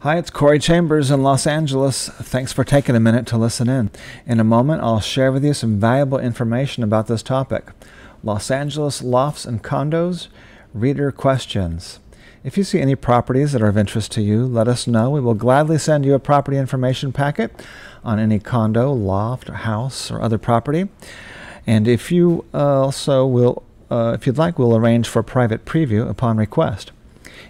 Hi, it's Corey Chambers in Los Angeles. Thanks for taking a minute to listen in. In a moment, I'll share with you some valuable information about this topic. Los Angeles lofts and condos, reader questions. If you see any properties that are of interest to you, let us know. We will gladly send you a property information packet on any condo, loft, or house, or other property. And if you if you'd like, we'll arrange for a private preview upon request.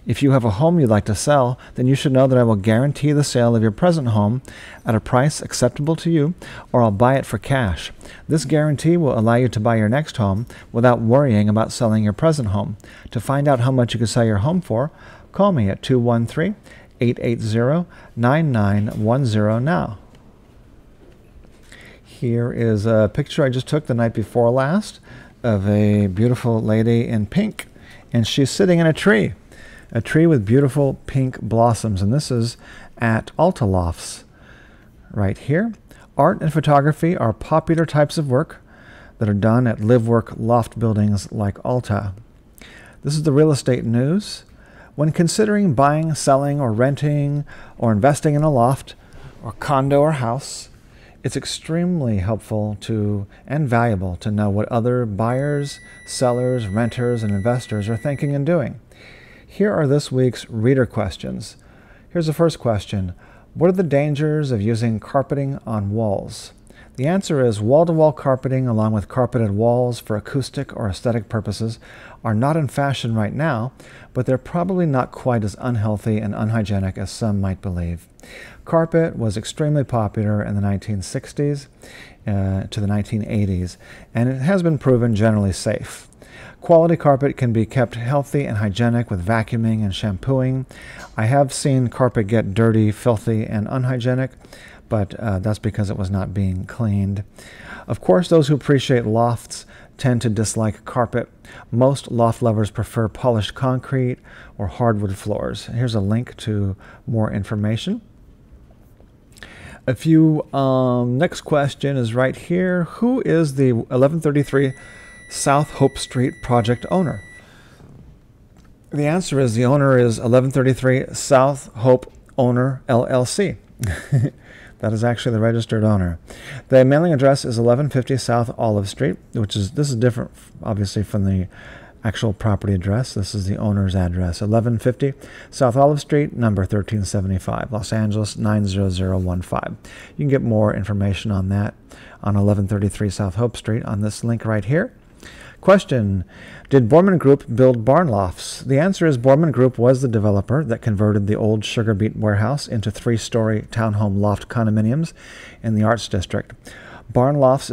If you have a home you'd like to sell, then you should know that I will guarantee the sale of your present home at a price acceptable to you, or I'll buy it for cash. This guarantee will allow you to buy your next home without worrying about selling your present home. To find out how much you can sell your home for, call me at 213-880-9910 now. Here is a picture I just took the night before last of a beautiful lady in pink, and she's sitting in a tree with beautiful pink blossoms, and this is at Alta Lofts right here. Art and photography are popular types of work that are done at live-work loft buildings like Alta. This is the real estate news. When considering buying, selling, or renting, or investing in a loft, or condo, or house, it's extremely helpful and valuable to know what other buyers, sellers, renters, and investors are thinking and doing. Here are this week's reader questions. Here's the first question. What are the dangers of using carpeting on walls? The answer is wall-to-wall carpeting along with carpeted walls for acoustic or aesthetic purposes are not in fashion right now, but they're probably not quite as unhealthy and unhygienic as some might believe. Carpet was extremely popular in the 1960s to the 1980s, and it has been proven generally safe. Quality carpet can be kept healthy and hygienic with vacuuming and shampooing. I have seen carpet get dirty, filthy, and unhygienic, but that's because it was not being cleaned. Of course, those who appreciate lofts tend to dislike carpet. Most loft lovers prefer polished concrete or hardwood floors. Here's a link to more information. Next question is right here. Who is the 1133 South Hope Street project owner? The answer is the owner is 1133 South Hope Owner LLC. That is actually the registered owner. The mailing address is 1150 South Olive Street, this is different obviously from the actual property address. This is the owner's address, 1150 South Olive Street, number 1375, Los Angeles 90015. You can get more information on that on 1133 South Hope Street on this link right here. Question: did Borman Group build Barnlofts? The answer is Borman Group was the developer that converted the old Sugar Beet warehouse into three-story townhome loft condominiums in the Arts District. Barnlofts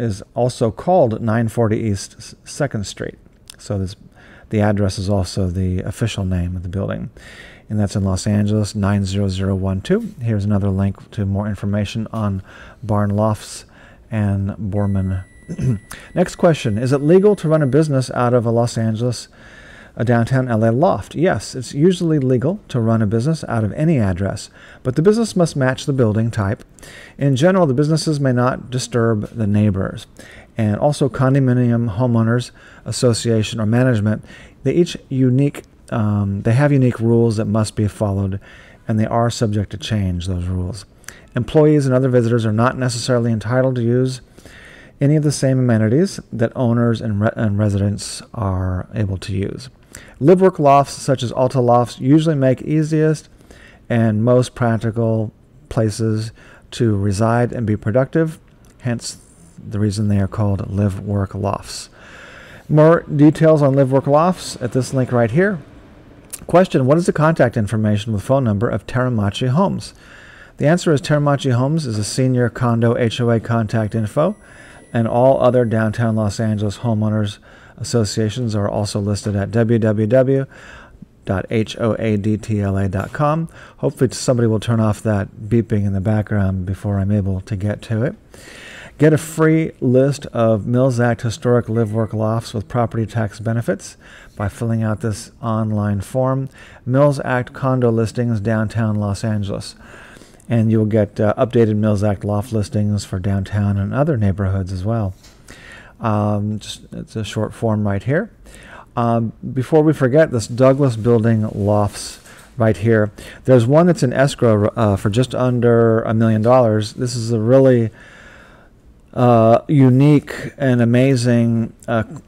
is also called 940 East 2nd Street. So the address is also the official name of the building. And that's in Los Angeles, 90012. Here's another link to more information on Barnlofts and Borman. Next question. Is it legal to run a business out of a downtown LA loft? Yes, it's usually legal to run a business out of any address, but the business must match the building type. In general, the businesses may not disturb the neighbors. And also condominium homeowners association or management, they have unique rules that must be followed, and they are subject to change, those rules. Employees and other visitors are not necessarily entitled to use any of the same amenities that owners and residents are able to use. Live-work lofts such as Alta Lofts usually make easiest and most practical places to reside and be productive, hence the reason they are called live-work lofts. More details on live-work lofts at this link right here. Question: what is the contact information with phone number of Terramachi Homes? The answer is Terramachi Homes is a senior condo HOA contact info, and all other downtown Los Angeles homeowners associations are also listed at www.hoadtla.com. Hopefully somebody will turn off that beeping in the background before I'm able to get to it. Get a free list of Mills Act historic live-work lofts with property tax benefits by filling out this online form, Mills Act condo listings downtown Los Angeles. And you'll get updated Mills Act loft listings for downtown and other neighborhoods as well. It's a short form right here. Before we forget, this Douglas Building Lofts right here. There's one that's in escrow for just under $1 million. This is a really unique and amazing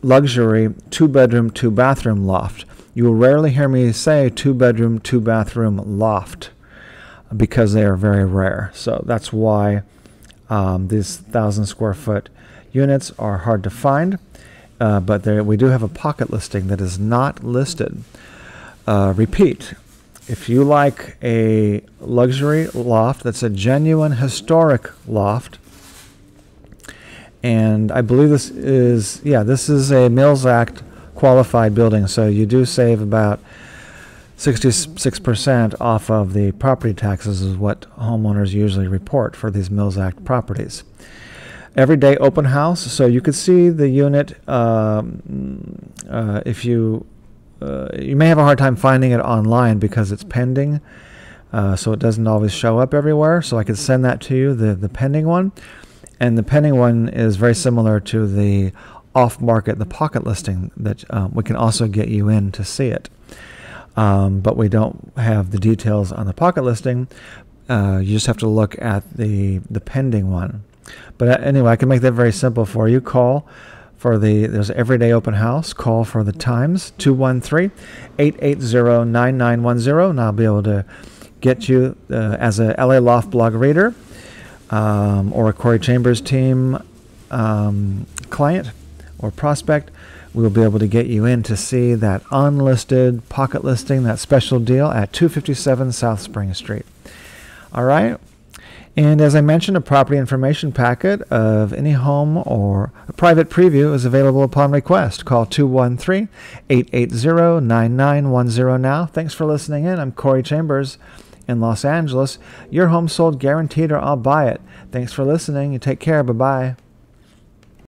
luxury 2-bedroom, 2-bathroom loft. You will rarely hear me say 2-bedroom, 2-bathroom loft because they are very rare. So that's why these 1,000-square-foot units are hard to find. But we do have a pocket listing that is not listed. Repeat, if you like a luxury loft that's a genuine historic loft, and I believe this is, yeah, this is a Mills Act qualified building, so you do save about 66% off of the property taxes is what homeowners usually report for these Mills Act properties. Everyday open house, so you could see the unit. If you may have a hard time finding it online because it's pending, so it doesn't always show up everywhere. So I could send that to you, the pending one, and the pending one is very similar to the off-market, the pocket listing that we can also get you in to see it, but we don't have the details on the pocket listing. You just have to look at the pending one. But anyway, I can make that very simple for you. Call for there's everyday open house. Call for the times, 213-880-9910, and I'll be able to get you as a LA Loft blog reader or a Corey Chambers team client or prospect. We'll be able to get you in to see that unlisted pocket listing, that special deal at 257 South Spring Street. All right. And as I mentioned, a property information packet of any home or a private preview is available upon request. Call 213-880-9910 now. Thanks for listening in. I'm Corey Chambers in Los Angeles. Your home sold guaranteed or I'll buy it. Thanks for listening. You take care. Bye-bye.